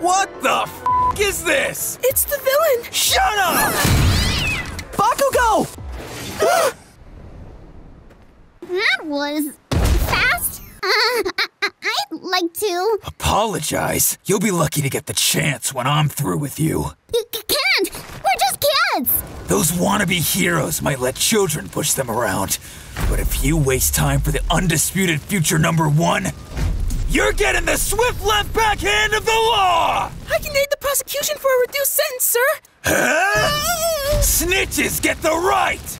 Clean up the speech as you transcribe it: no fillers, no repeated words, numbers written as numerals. What the f*** is this? It's the villain! Shut up! Bakugo! That was... fast. I'd like to... Apologize? You'll be lucky to get the chance when I'm through with you. You can't! We're just kids! Those wannabe heroes might let children push them around. But if you waste time for the undisputed future #1, you're getting the swift left backhand of the law! I can aid the prosecution for a reduced sentence, sir! Huh? Snitches get the right!